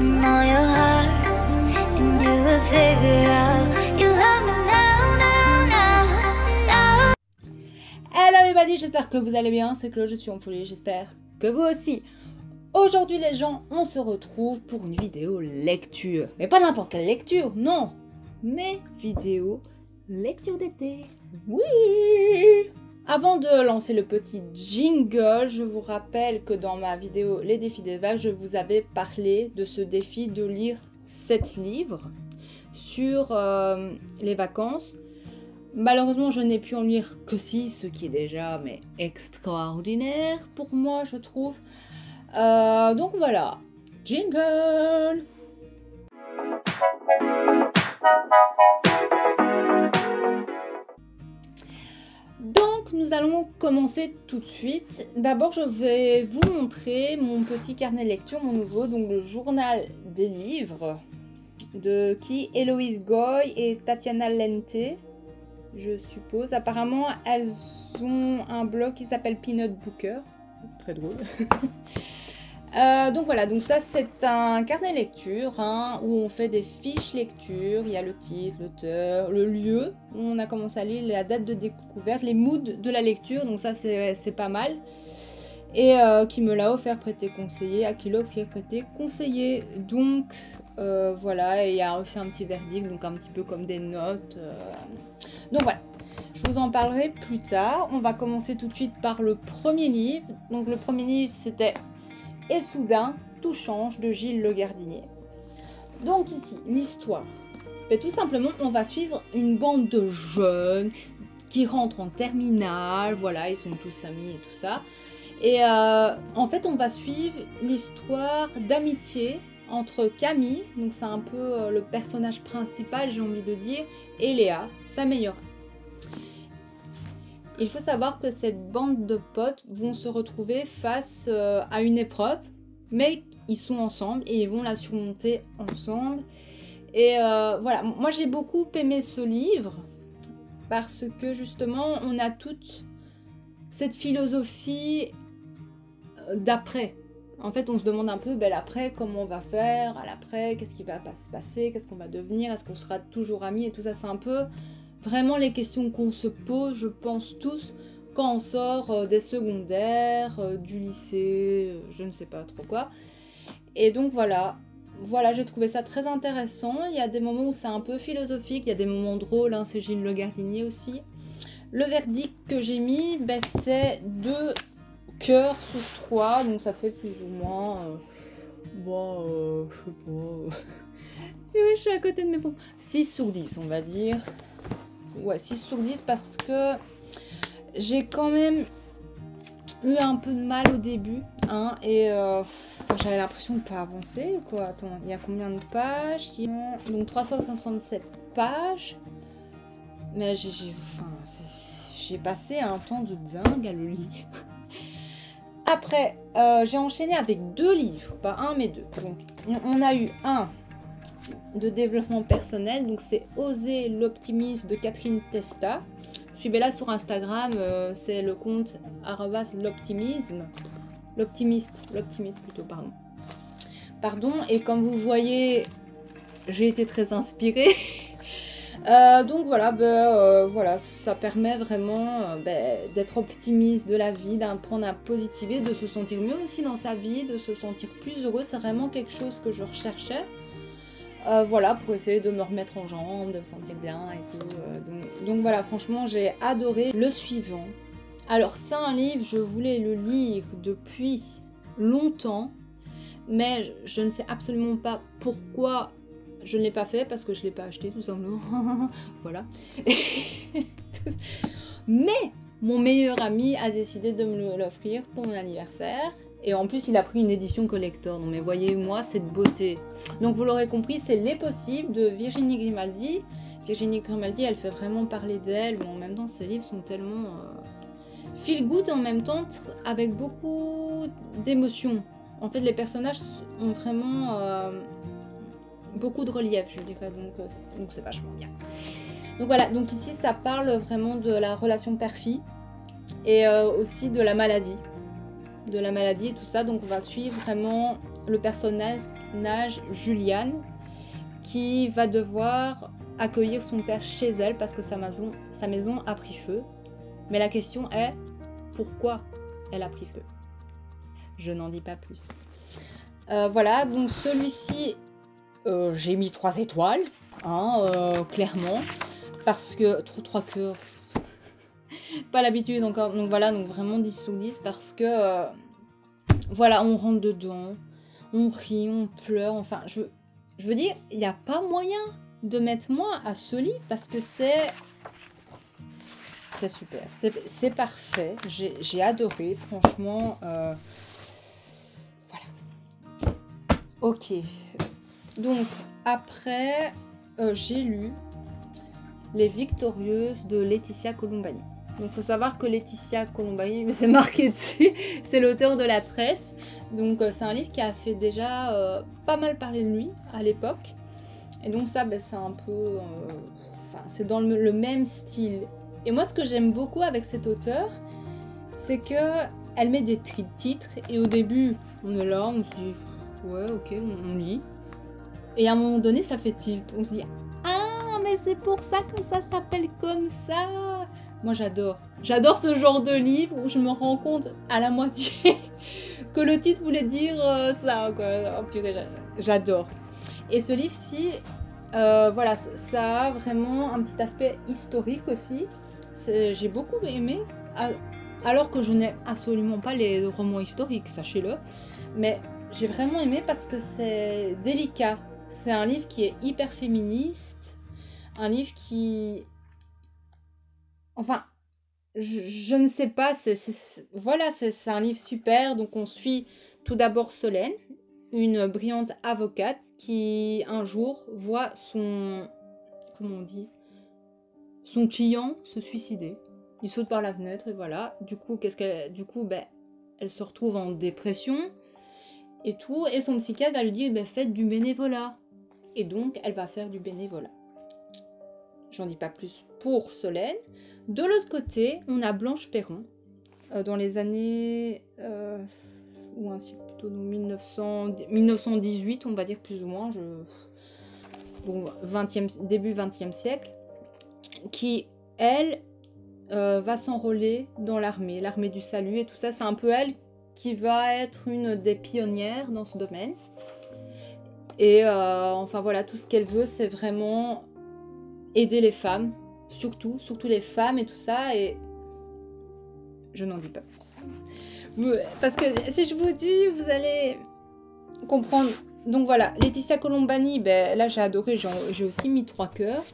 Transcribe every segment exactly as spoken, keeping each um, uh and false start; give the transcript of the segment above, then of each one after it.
I know your heart, and you will figure out you love me now, now, now, now. Hello everybody, j'espère que vous allez bien, c'est Claude, je suis en folie, j'espère que vous aussi. Aujourd'hui les gens, on se retrouve pour une vidéo lecture. Mais pas n'importe quelle lecture, non. Mais vidéo lecture d'été. Oui. Avant de lancer le petit jingle, je vous rappelle que dans ma vidéo Les défis des vagues, je vous avais parlé de ce défi de lire sept livres sur euh, les vacances. Malheureusement, je n'ai pu en lire que six, ce qui est déjà mais extraordinaire pour moi, je trouve. Euh, donc voilà, jingle! Donc nous allons commencer tout de suite. D'abord je vais vous montrer mon petit carnet de lecture, mon nouveau, donc le journal des livres de qui Héloïse Goy et Tatiana Lente, je suppose. Apparemment elles ont un blog qui s'appelle Peanut Booker, très drôle. euh, donc voilà, donc ça c'est un carnet de lecture hein, où on fait des fiches lecture, il y a le titre, l'auteur, le lieu où on a commencé à lire, la date de découverte, les moods de la lecture, donc ça c'est pas mal. Et euh, qui me l'a offert, prêté, conseillé, à qui l'a offert, prêté, conseillé. Donc euh, voilà, et il y a aussi un petit verdict, donc un petit peu comme des notes. Euh... Donc voilà. Je vous en parlerai plus tard. On va commencer tout de suite par le premier livre. Donc le premier livre c'était « Et soudain, tout change » de Gilles Legardinier. Donc ici, l'histoire. Mais tout simplement, on va suivre une bande de jeunes qui rentrent en terminale. Voilà, ils sont tous amis et tout ça. Et euh, en fait, on va suivre l'histoire d'amitié entre Camille, donc c'est un peu le personnage principal, j'ai envie de dire, et Léa, sa meilleure amie. Il faut savoir que cette bande de potes vont se retrouver face euh, à une épreuve, mais ils sont ensemble et ils vont la surmonter ensemble. Et euh, voilà, moi j'ai beaucoup aimé ce livre parce que justement on a toute cette philosophie d'après. En fait on se demande un peu, ben, l'après, comment on va faire, à l'après, qu'est-ce qui va se passer, qu'est-ce qu'on va devenir, est-ce qu'on sera toujours amis et tout ça, c'est un peu... Vraiment les questions qu'on se pose, je pense tous, quand on sort des secondaires, du lycée, je ne sais pas trop quoi. Et donc voilà, voilà, j'ai trouvé ça très intéressant. Il y a des moments où c'est un peu philosophique, il y a des moments drôles, hein, c'est Gilles Legardinier aussi. Le verdict que j'ai mis, ben, c'est deux cœurs sur trois, donc ça fait plus ou moins... Euh, bon, euh, je sais pas... Oui, je suis à côté de mes pompes. six sur dix, on va dire. Ouais, six sur dix parce que j'ai quand même eu un peu de mal au début. Hein, et euh, j'avais l'impression de ne pas avancer. Quoi. Attends, il y a combien de pages? Donc trois cent soixante-sept pages. Mais j'ai enfin, j'ai passé un temps de dingue à le lire. Après, euh, j'ai enchaîné avec deux livres. Pas un, mais deux. Donc, on a eu un de développement personnel, donc c'est Oser l'optimisme de Catherine Testa. Suivez-la sur Instagram, euh, c'est le compte arobase l'optimisme, l'optimiste, l'optimiste plutôt, pardon. Pardon, et comme vous voyez, j'ai été très inspirée. euh, donc voilà, bah, euh, voilà, ça permet vraiment euh, bah, d'être optimiste de la vie, d'apprendre à positiver, de se sentir mieux aussi dans sa vie, de se sentir plus heureux. C'est vraiment quelque chose que je recherchais. Euh, voilà, pour essayer de me remettre en jambes, de me sentir bien et tout. Euh, donc, donc voilà, franchement, j'ai adoré. Le suivant. Alors, c'est un livre, je voulais le lire depuis longtemps, mais je, je ne sais absolument pas pourquoi je ne l'ai pas fait, parce que je ne l'ai pas acheté, tout simplement. Voilà. Mais mon meilleur ami a décidé de me l'offrir pour mon anniversaire. Et en plus, il a pris une édition collector. Non, mais voyez-moi cette beauté. Donc, vous l'aurez compris, c'est Les Possibles de Virginie Grimaldi. Virginie Grimaldi, elle fait vraiment parler d'elle. Mais en même temps, ses livres sont tellement euh, feel good en même temps, avec beaucoup d'émotions. En fait, les personnages ont vraiment euh, beaucoup de relief, je dirais. Donc, euh, donc c'est vachement bien. Donc, voilà. Donc, ici, ça parle vraiment de la relation père-fille et euh, aussi de la maladie. de la maladie et tout ça, donc on va suivre vraiment le personnage Juliane, qui va devoir accueillir son père chez elle parce que sa maison, sa maison a pris feu. Mais la question est, pourquoi elle a pris feu? Je n'en dis pas plus. Euh, voilà, donc celui-ci, euh, j'ai mis trois étoiles, hein, euh, clairement, parce que trois cœurs, pas l'habitude encore, donc voilà, donc vraiment dix sur dix, parce que, euh, voilà, on rentre dedans, on rit, on pleure, enfin, je, je veux dire, il n'y a pas moyen de mettre moins à ce lit, parce que c'est... c'est super, c'est parfait, j'ai adoré, franchement, euh, voilà. Ok, donc après, euh, j'ai lu Les Victorieuses de Laetitia Colombani. Donc faut savoir que Laetitia Colombani, mais c'est marqué dessus, c'est l'auteur de La Presse, donc euh, c'est un livre qui a fait déjà euh, pas mal parler de lui à l'époque, et donc ça, ben, c'est un peu, euh, enfin, c'est dans le, le même style. Et moi, ce que j'aime beaucoup avec cet auteur, c'est qu'elle met des titres, et au début, on est là, on se dit « ouais, ok, on, on lit ». Et à un moment donné, ça fait tilt, on se dit « ah, mais c'est pour ça que ça s'appelle comme ça !» Moi, j'adore. J'adore ce genre de livre où je me rends compte à la moitié que le titre voulait dire ça, quoi. Oh, purée, j'adore. Et ce livre-ci, euh, voilà, ça a vraiment un petit aspect historique aussi. J'ai beaucoup aimé, alors que je n'ai absolument pas les romans historiques, sachez-le, mais j'ai vraiment aimé parce que c'est délicat. C'est un livre qui est hyper féministe, un livre qui... Enfin, je, je ne sais pas, c'est, c'est, voilà, c'est un livre super. Donc on suit tout d'abord Solène, une brillante avocate qui un jour voit son... comment on dit ? Son client se suicider. Il saute par la fenêtre et voilà. Du coup, qu'est-ce qu'elle, du coup, ben, elle se retrouve en dépression et tout. Et son psychiatre va lui dire, ben, faites du bénévolat. Et donc, elle va faire du bénévolat. J'en dis pas plus pour Solène. De l'autre côté, on a Blanche Perron euh, dans les années euh, ou ainsi plutôt mille neuf cents, mille neuf cent dix-huit, on va dire plus ou moins, je... donc vingtième, début vingtième siècle. Qui, elle, euh, va s'enrôler dans l'armée, l'armée du salut et tout ça. C'est un peu elle qui va être une des pionnières dans ce domaine. Et euh, enfin voilà, tout ce qu'elle veut, c'est vraiment aider les femmes, surtout, surtout les femmes et tout ça. Et je n'en dis pas plus. Parce que si je vous dis, vous allez comprendre. Donc voilà, Laetitia Colombani, ben, là j'ai adoré, j'ai aussi mis trois cœurs.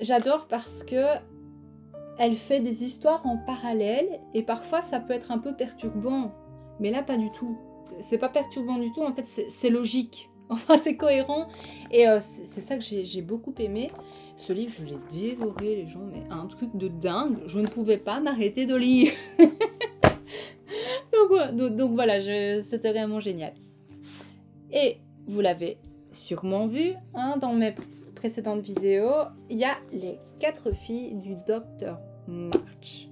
J'adore parce que elle fait des histoires en parallèle et parfois ça peut être un peu perturbant, mais là pas du tout. C'est pas perturbant du tout, en fait c'est logique, enfin c'est cohérent et euh, c'est ça que j'ai j'ai beaucoup aimé. Ce livre je l'ai dévoré les gens, mais un truc de dingue, je ne pouvais pas m'arrêter de lire. donc, donc, donc voilà, c'était vraiment génial. Et vous l'avez sûrement vu hein, dans mes... précédente vidéo, il y a les quatre filles du docteur March.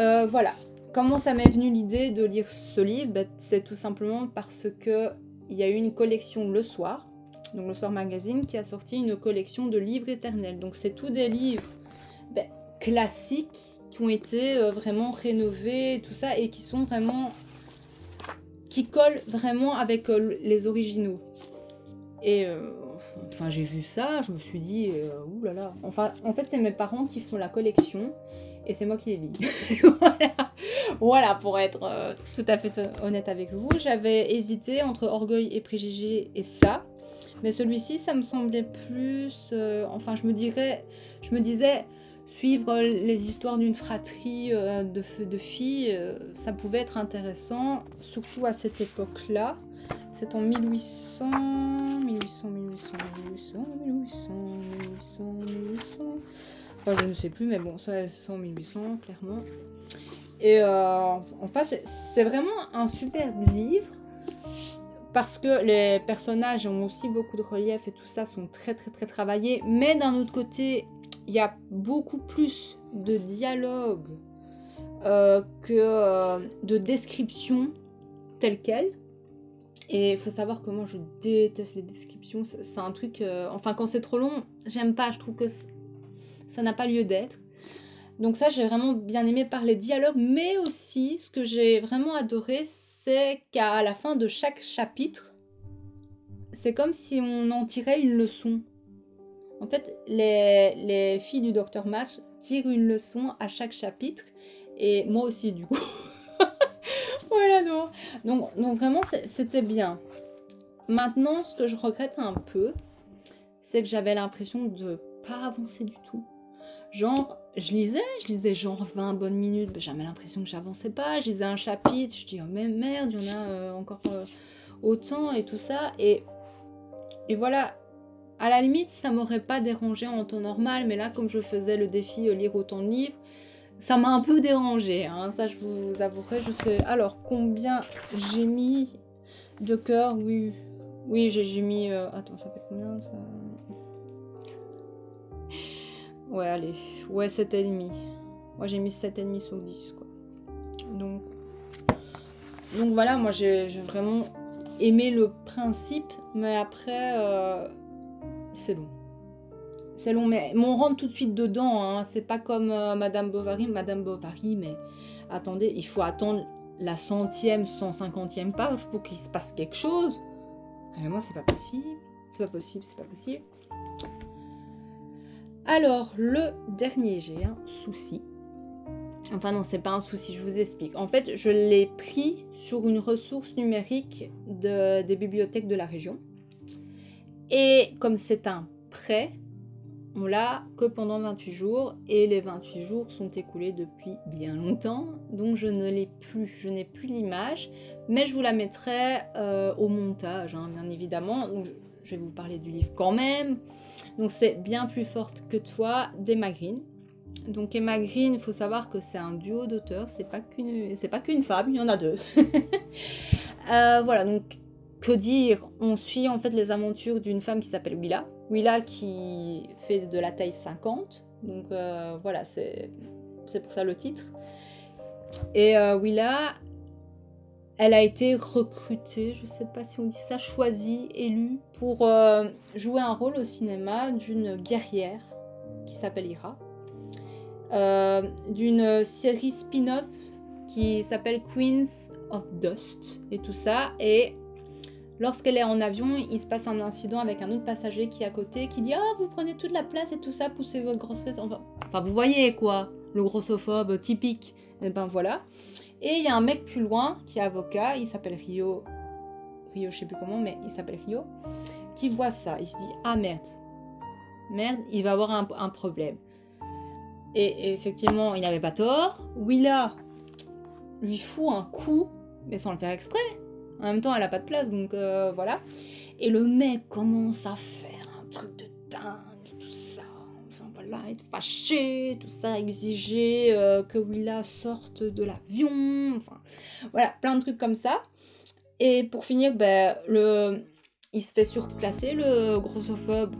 Euh, voilà, comment ça m'est venu l'idée de lire ce livre, ben, c'est tout simplement parce que il y a eu une collection Le Soir, donc Le Soir Magazine, qui a sorti une collection de livres éternels. Donc c'est tous des livres ben, classiques qui ont été euh, vraiment rénovés, tout ça, et qui sont vraiment qui collent vraiment avec euh, les originaux. Et euh, enfin, j'ai vu ça, je me suis dit, euh, oulala. Enfin, en fait, c'est mes parents qui font la collection et c'est moi qui les lis. voilà. voilà, pour être euh, tout à fait honnête avec vous, j'avais hésité entre Orgueil et Préjugés et ça, mais celui-ci, ça me semblait plus. Euh, enfin, je me dirais, je me disais, suivre les histoires d'une fratrie euh, de, de filles, euh, ça pouvait être intéressant, surtout à cette époque-là. C'est en mille huit cents, mille huit cents, mille huit cents, mille huit cents, mille huit cents, mille huit cents, mille huit cents, enfin je ne sais plus, mais bon, ça c'est en mille huit cents, clairement. Et euh, enfin, c'est vraiment un superbe livre, parce que les personnages ont aussi beaucoup de relief et tout ça, sont très très très travaillés, mais d'un autre côté, il y a beaucoup plus de dialogue euh, que euh, de description telle quelle. Et il faut savoir que moi je déteste les descriptions, c'est un truc... Euh, enfin quand c'est trop long, j'aime pas, je trouve que ça n'a pas lieu d'être. Donc ça j'ai vraiment bien aimé par les dialogues, mais aussi ce que j'ai vraiment adoré, c'est qu'à la fin de chaque chapitre, c'est comme si on en tirait une leçon. En fait, les, les filles du docteur March tirent une leçon à chaque chapitre, et moi aussi du coup. Voilà, non. Donc, donc vraiment, c'était bien. Maintenant, ce que je regrette un peu, c'est que j'avais l'impression de pas avancer du tout. Genre, je lisais, je lisais genre vingt bonnes minutes, mais j'avais l'impression que j'avançais pas. Je lisais un chapitre, je dis oh mais merde, il y en a euh, encore euh, autant et tout ça. Et, et voilà, à la limite, ça m'aurait pas dérangé en temps normal, mais là, comme je faisais le défi euh, lire autant de livres, ça m'a un peu dérangée, hein. Ça je vous avouerai, je sais... Alors, combien j'ai mis de cœur? Oui, oui j'ai mis... Euh... Attends, ça fait combien ça? Ouais, allez, ouais, sept virgule cinq. Moi, j'ai mis sept virgule cinq sur dix, quoi. Donc, donc voilà, moi, j'ai vraiment aimé le principe, mais après, euh... c'est long. C'est long, mais on rentre tout de suite dedans, hein. C'est pas comme euh, Madame Bovary. Madame Bovary, mais attendez, il faut attendre la centième, cent cinquantième page pour qu'il se passe quelque chose. Et moi, c'est pas possible, c'est pas possible, c'est pas possible. Alors, le dernier, j'ai un souci. Enfin non, c'est pas un souci, je vous explique. En fait, je l'ai pris sur une ressource numérique de, des bibliothèques de la région. Et comme c'est un prêt... On l'a que pendant vingt-huit jours, et les vingt-huit jours sont écoulés depuis bien longtemps, donc je ne l'ai plus, je n'ai plus l'image, mais je vous la mettrai euh, au montage, hein, bien évidemment. Donc je vais vous parler du livre quand même. Donc c'est Bien plus forte que toi d'Emma Green. Donc Emma Green, il faut savoir que c'est un duo d'auteurs, c'est pas qu'une, c'est pas qu'une femme, il y en a deux. euh, voilà, donc que dire, on suit en fait les aventures d'une femme qui s'appelle Willa. Willa qui fait de la taille cinquante, donc euh, voilà, c'est pour ça le titre. Et euh, Willa, elle a été recrutée, je sais pas si on dit ça, choisie, élue, pour euh, jouer un rôle au cinéma d'une guerrière qui s'appelle Ira, euh, d'une série spin-off qui s'appelle Queens of Dust et tout ça. Et lorsqu'elle est en avion, il se passe un incident avec un autre passager qui est à côté, qui dit « Ah, vous prenez toute la place et tout ça, poussez votre grosse fesse. » Enfin, enfin, vous voyez quoi, le grossophobe typique. Et ben voilà. Et il y a un mec plus loin qui est avocat, il s'appelle Rio, Rio je sais plus comment, mais il s'appelle Rio, qui voit ça. Il se dit « Ah merde, merde, il va avoir un, un problème. » Et effectivement, il n'avait pas tort. Willa lui fout un coup, mais sans le faire exprès. En même temps, elle n'a pas de place, donc euh, voilà. Et le mec commence à faire un truc de dingue, tout ça. Enfin voilà, être fâché, tout ça, exiger euh, que Willa sorte de l'avion. Enfin, voilà, plein de trucs comme ça. Et pour finir, ben, le... il se fait surclasser, le grossophobe.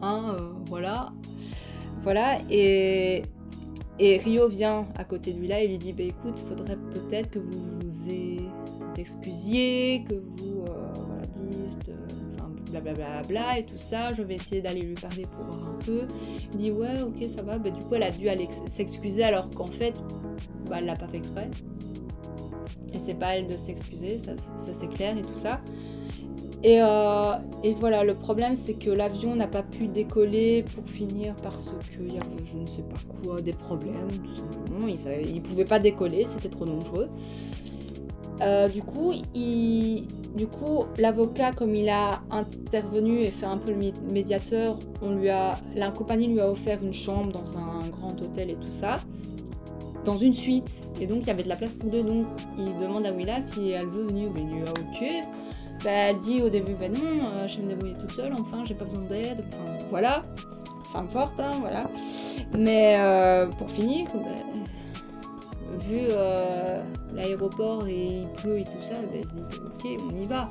Hein, euh, voilà. Voilà, et... et Rio vient à côté de Willa et lui dit bah, « Écoute, faudrait peut-être que vous vous ayez... excusiez, que vous euh, voilà, dites, enfin euh, blablabla bla, et tout ça, je vais essayer d'aller lui parler pour voir un peu. » Il dit ouais ok ça va, bah, du coup elle a dû s'excuser alors qu'en fait bah, elle l'a pas fait exprès, et c'est pas elle de s'excuser, ça, ça c'est clair et tout ça. Et, euh, et voilà, le problème c'est que l'avion n'a pas pu décoller pour finir parce qu'il y avait je ne sais pas quoi, des problèmes tout simplement, il, il pouvait pas décoller, c'était trop dangereux. Euh, du coup, il... du coup, l'avocat, comme il a intervenu et fait un peu le médiateur, on lui a... la compagnie lui a offert une chambre dans un grand hôtel et tout ça, dans une suite. Et donc, il y avait de la place pour deux. Donc, il demande à Willa si elle veut venir. Il dit ah, ok. Bah, elle dit au début bah non, euh, je vais me débrouiller toute seule. Enfin, j'ai pas besoin d'aide. Enfin, voilà. Femme forte, hein, voilà. Mais euh, pour finir, bah... vu euh, l'aéroport et il pleut et tout ça, ben, je dis ok, on y va,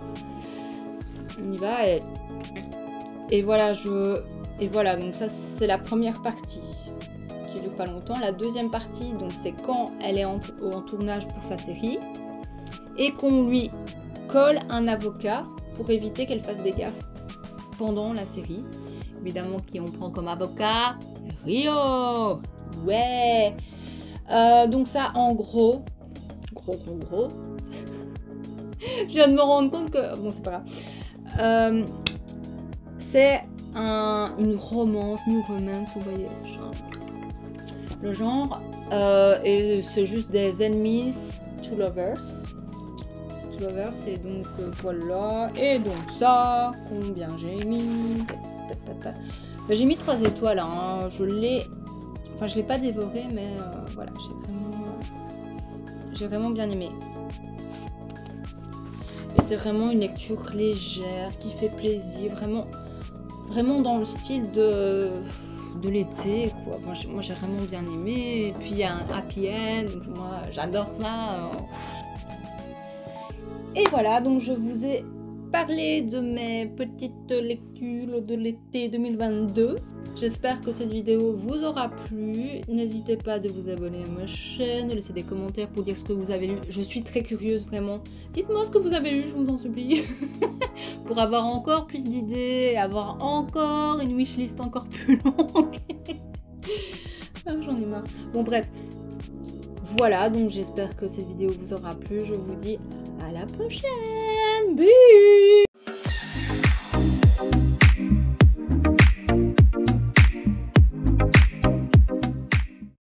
on y va, et, et voilà, je, et voilà, donc ça c'est la première partie qui dure pas longtemps. La deuxième partie, donc c'est quand elle est en, en tournage pour sa série et qu'on lui, colle un avocat pour éviter qu'elle fasse des gaffes pendant la série. Évidemment, qui on prend comme avocat? Rio! Ouais! Euh, donc ça, en gros, gros, gros, gros. Je viens de me rendre compte que... Bon, c'est pas grave. Euh, c'est un, une romance, new romance, vous voyez, le genre. Euh, et c'est juste des enemies to lovers. To lovers, c'est donc euh, voilà. Et donc ça, combien j'ai mis? Ben, j'ai mis trois étoiles, hein. Je l'ai... Enfin, je l'ai pas dévoré, mais euh, voilà, j'ai vraiment... j'ai vraiment bien aimé. Et c'est vraiment une lecture légère, qui fait plaisir, vraiment, vraiment dans le style de, de l'été, quoi. Moi, j'ai, moi, j'ai vraiment bien aimé. Et puis, il y a un happy end, donc moi, j'adore ça. Et voilà, donc je vous ai parlé de mes petites lectures de l'été deux mille vingt-deux. J'espère que cette vidéo vous aura plu. N'hésitez pas de vous abonner à ma chaîne, laissez des commentaires pour dire ce que vous avez lu. Je suis très curieuse, vraiment. Dites-moi ce que vous avez lu, je vous en supplie. Pour avoir encore plus d'idées, avoir encore une wishlist encore plus longue. Ah, j'en ai marre. Bon, bref. Voilà, donc j'espère que cette vidéo vous aura plu. Je vous dis à la prochaine. Bye.